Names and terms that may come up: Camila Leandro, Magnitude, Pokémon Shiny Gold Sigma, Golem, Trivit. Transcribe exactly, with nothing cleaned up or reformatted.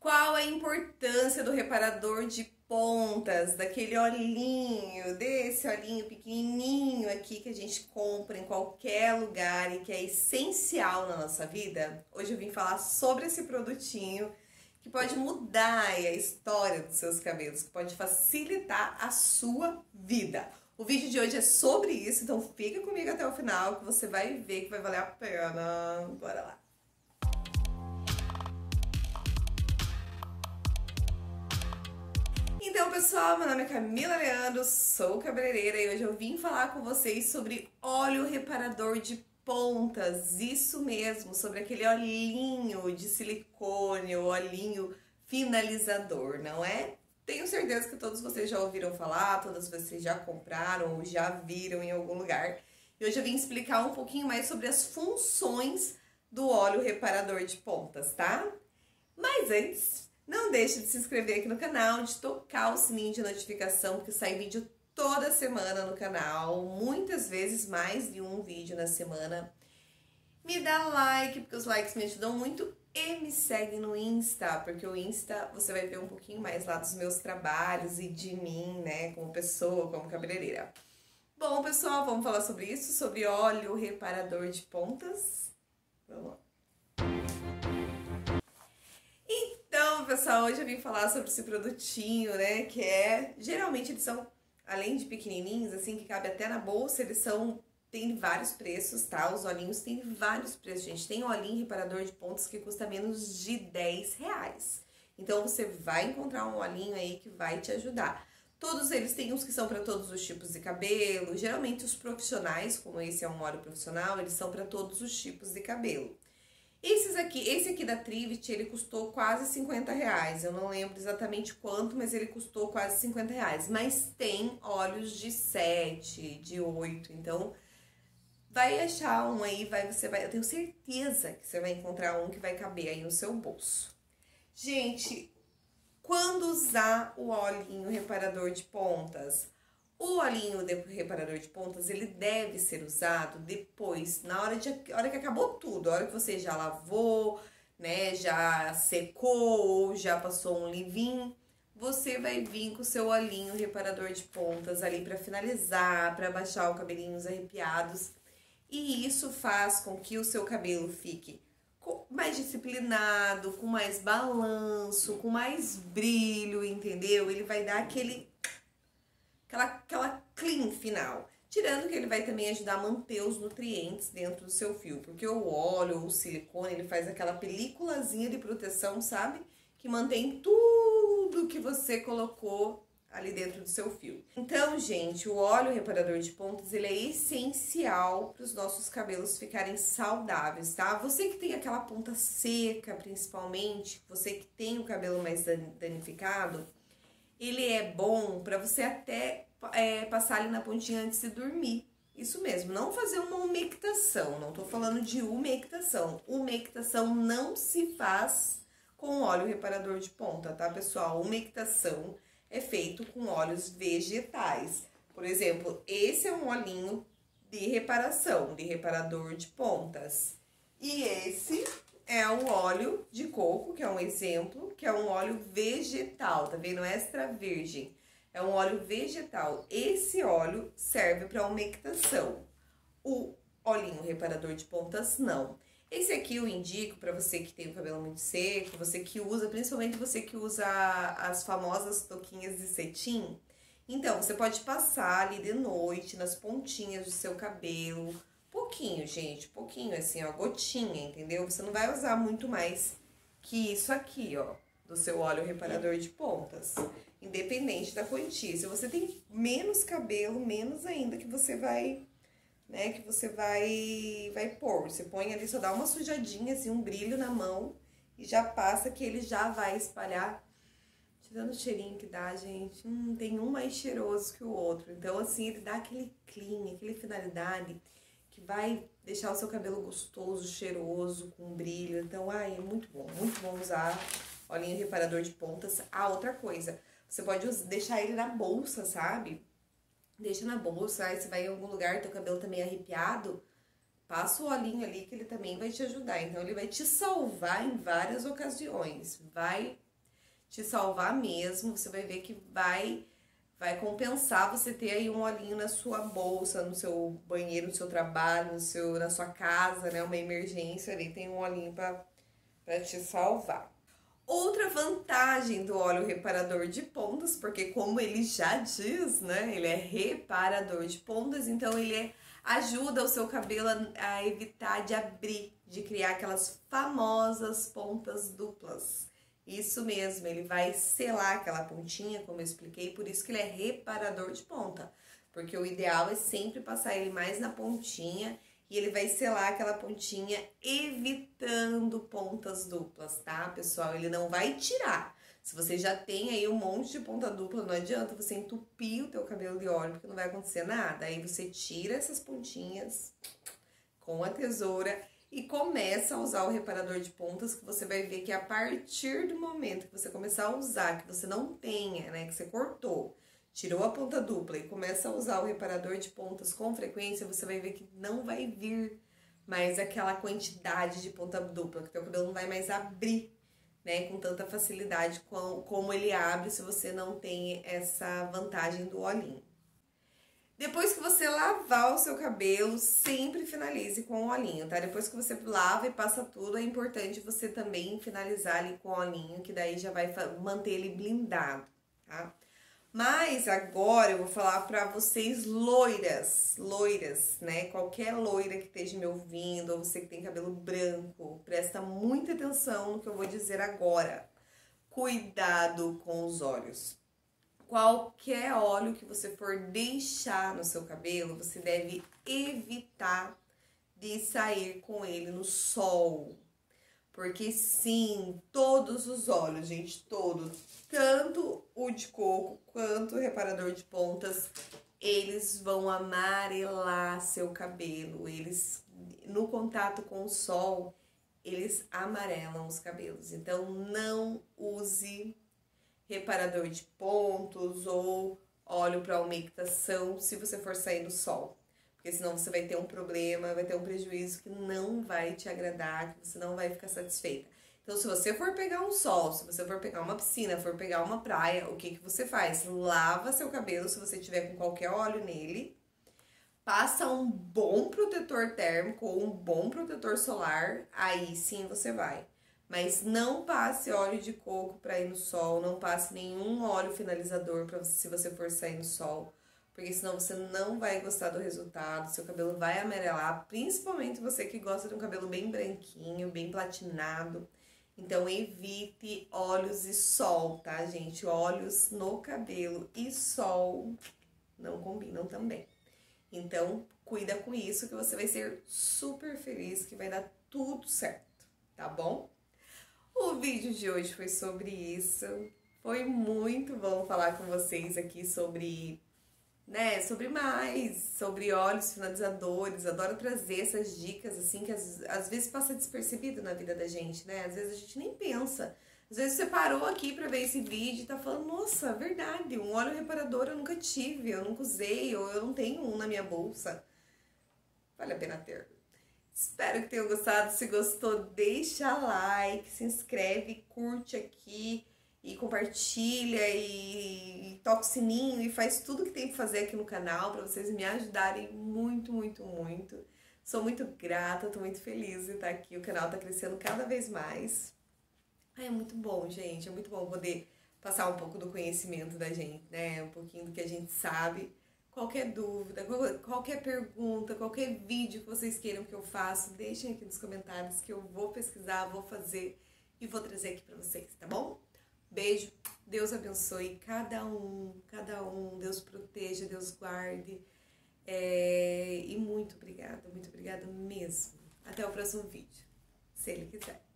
Qual a importância do reparador de pontas, daquele olhinho, desse olhinho pequenininho aqui que a gente compra em qualquer lugar e que é essencial na nossa vida? Hoje eu vim falar sobre esse produtinho que pode mudar a história dos seus cabelos, que pode facilitar a sua vida. O vídeo de hoje é sobre isso, então fica comigo até o final que você vai ver que vai valer a pena. Bora lá! Então pessoal, meu nome é Camila Leandro, sou cabeleireira e hoje eu vim falar com vocês sobre óleo reparador de pontas, isso mesmo, sobre aquele olhinho de silicone, o olhinho finalizador, não é? Tenho certeza que todos vocês já ouviram falar, todas vocês já compraram ou já viram em algum lugar. E hoje eu vim explicar um pouquinho mais sobre as funções do óleo reparador de pontas, tá? Mas antes, não deixe de se inscrever aqui no canal, de tocar o sininho de notificação, porque sai vídeo toda semana no canal, muitas vezes mais de um vídeo na semana. Me dá like, porque os likes me ajudam muito, e me segue no Insta, porque o Insta você vai ver um pouquinho mais lá dos meus trabalhos e de mim, né, como pessoa, como cabeleireira. Bom, pessoal, vamos falar sobre isso, sobre óleo reparador de pontas. Vamos lá. Pessoal, hoje eu vim falar sobre esse produtinho, né, que é, geralmente eles são, além de pequenininhos, assim, que cabe até na bolsa, eles são, tem vários preços, tá, os olhinhos tem vários preços, gente, tem olhinho reparador de pontas que custa menos de dez reais, então você vai encontrar um olhinho aí que vai te ajudar. Todos eles têm uns que são para todos os tipos de cabelo, geralmente os profissionais, como esse é um óleo profissional, eles são para todos os tipos de cabelo. Esses aqui, esse aqui da Trivit, ele custou quase cinquenta reais, eu não lembro exatamente quanto, mas ele custou quase cinquenta reais, mas tem óleos de sete, de oito, então vai achar um aí, vai, você vai, eu tenho certeza que você vai encontrar um que vai caber aí no seu bolso. Gente, quando usar o olhinho reparador de pontas? O olhinho de reparador de pontas, ele deve ser usado depois, na hora, de, na hora que acabou tudo, a hora que você já lavou, né, já secou ou já passou um leave-in, você vai vir com o seu olhinho reparador de pontas ali para finalizar, para baixar os cabelinhos arrepiados. E isso faz com que o seu cabelo fique mais disciplinado, com mais balanço, com mais brilho, entendeu? Ele vai dar aquele... Aquela, aquela clean final. Tirando que ele vai também ajudar a manter os nutrientes dentro do seu fio. Porque o óleo ou o silicone, ele faz aquela peliculazinha de proteção, sabe? Que mantém tudo que você colocou ali dentro do seu fio. Então, gente, o óleo reparador de pontas, ele é essencial para os nossos cabelos ficarem saudáveis, tá? Você que tem aquela ponta seca, principalmente, você que tem o cabelo mais danificado... Ele é bom para você até é, passar ali na pontinha antes de dormir. Isso mesmo, não fazer uma umectação, não tô falando de umectação. Umectação não se faz com óleo reparador de ponta, tá, pessoal? Umectação é feito com óleos vegetais. Por exemplo, esse é um olhinho de reparação, de reparador de pontas. E esse... é o óleo de coco, que é um exemplo, que é um óleo vegetal, tá vendo? Extra virgem. É um óleo vegetal. Esse óleo serve para umectação. O olhinho reparador de pontas, não. Esse aqui eu indico para você que tem o cabelo muito seco, você que usa, principalmente você que usa as famosas toquinhas de cetim. Então, você pode passar ali de noite nas pontinhas do seu cabelo, pouquinho, gente, pouquinho, assim, ó, gotinha, entendeu? Você não vai usar muito mais que isso aqui, ó, do seu óleo reparador de pontas, independente da quantia. Se você tem menos cabelo, menos ainda que você vai, né, que você vai, vai pôr. Você põe ali, só dá uma sujadinha, assim, um brilho na mão e já passa que ele já vai espalhar, tirando o cheirinho que dá, gente. Hum, tem um mais cheiroso que o outro. Então, assim, ele dá aquele clean, aquele finalidade... que vai deixar o seu cabelo gostoso, cheiroso, com brilho. Então, ai, é muito bom, muito bom usar olhinho reparador de pontas. Ah, outra coisa, você pode usar, deixar ele na bolsa, sabe? Deixa na bolsa, aí você vai em algum lugar, teu cabelo também arrepiado, passa o olhinho ali que ele também vai te ajudar. Então, ele vai te salvar em várias ocasiões, vai te salvar mesmo, você vai ver que vai, vai compensar você ter aí um olhinho na sua bolsa, no seu banheiro, no seu trabalho, no seu, na sua casa, né? Uma emergência ali, tem um olhinho pra, pra te salvar. Outra vantagem do óleo reparador de pontas, porque como ele já diz, né, ele é reparador de pontas, então ele é, ajuda o seu cabelo a evitar de abrir, de criar aquelas famosas pontas duplas. Isso mesmo, ele vai selar aquela pontinha, como eu expliquei, por isso que ele é reparador de ponta, porque o ideal é sempre passar ele mais na pontinha e ele vai selar aquela pontinha, evitando pontas duplas, tá, pessoal? Ele não vai tirar. Se você já tem aí um monte de ponta dupla, não adianta você entupir o teu cabelo de óleo, porque não vai acontecer nada. Aí você tira essas pontinhas com a tesoura e começa a usar o reparador de pontas, que você vai ver que a partir do momento que você começar a usar, que você não tenha, né, que você cortou, tirou a ponta dupla e começa a usar o reparador de pontas com frequência, você vai ver que não vai vir mais aquela quantidade de ponta dupla, que o teu cabelo não vai mais abrir, né, com tanta facilidade com, como ele abre se você não tem essa vantagem do olhinho. Depois que você lavar o seu cabelo, sempre finalize com o olhinho, tá? Depois que você lava e passa tudo, é importante você também finalizar ali com o olhinho, que daí já vai manter ele blindado, tá? Mas agora eu vou falar pra vocês loiras, loiras, né? Qualquer loira que esteja me ouvindo, ou você que tem cabelo branco, presta muita atenção no que eu vou dizer agora. Cuidado com os olhos. Qualquer óleo que você for deixar no seu cabelo, você deve evitar de sair com ele no sol. Porque sim, todos os óleos, gente, todos, tanto o de coco quanto o reparador de pontas, eles vão amarelar seu cabelo. Eles, no contato com o sol, eles amarelam os cabelos. Então, não use reparador de pontos ou óleo para umectação se você for sair do sol. Porque senão você vai ter um problema, vai ter um prejuízo que não vai te agradar, que você não vai ficar satisfeita. Então, se você for pegar um sol, se você for pegar uma piscina, for pegar uma praia, o que que você faz? Lava seu cabelo, se você tiver com qualquer óleo nele. Passa um bom protetor térmico ou um bom protetor solar, aí sim você vai. Mas não passe óleo de coco para ir no sol, não passe nenhum óleo finalizador pra você, se você for sair no sol. Porque senão você não vai gostar do resultado, seu cabelo vai amarelar, principalmente você que gosta de um cabelo bem branquinho, bem platinado. Então evite óleos e sol, tá, gente? Óleos no cabelo e sol não combinam também. Então cuida com isso que você vai ser super feliz, que vai dar tudo certo, tá bom? O vídeo de hoje foi sobre isso. Foi muito bom falar com vocês aqui sobre... né, sobre mais, sobre óleos finalizadores. Adoro trazer essas dicas, assim, que às, às vezes passa despercebido na vida da gente, né? Às vezes a gente nem pensa. Às vezes você parou aqui pra ver esse vídeo e tá falando, nossa, verdade, um óleo reparador eu nunca tive, eu nunca usei, ou eu não tenho um na minha bolsa. Vale a pena ter. Espero que tenham gostado. Se gostou, deixa like, se inscreve, curte aqui. E compartilha, e, e toca o sininho, e faz tudo que tem que fazer aqui no canal para vocês me ajudarem muito, muito, muito. Sou muito grata, tô muito feliz de estar aqui, o canal tá crescendo cada vez mais. Ai, é muito bom, gente, é muito bom poder passar um pouco do conhecimento da gente, né, um pouquinho do que a gente sabe. Qualquer dúvida, qualquer pergunta, qualquer vídeo que vocês queiram que eu faça, deixem aqui nos comentários que eu vou pesquisar, vou fazer e vou trazer aqui para vocês, tá bom? Beijo, Deus abençoe cada um, cada um, Deus proteja, Deus guarde, é, e muito obrigada, muito obrigada mesmo. Até o próximo vídeo, se Ele quiser.